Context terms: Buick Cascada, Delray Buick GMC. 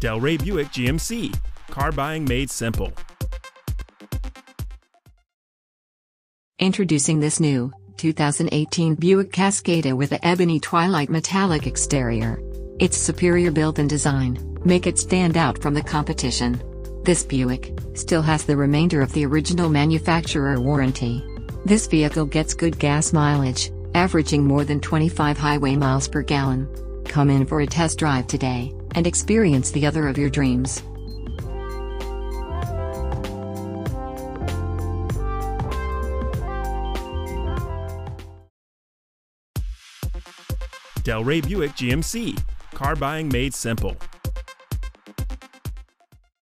Delray Buick GMC. Car buying made simple. Introducing this new 2018 Buick Cascada with a ebony twilight metallic exterior. Its superior build and design make it stand out from the competition. This Buick still has the remainder of the original manufacturer warranty. This vehicle gets good gas mileage, averaging more than 25 highway miles per gallon. Come in for a test drive today and experience the other of your dreams. Delray Buick GMC. Car buying made simple.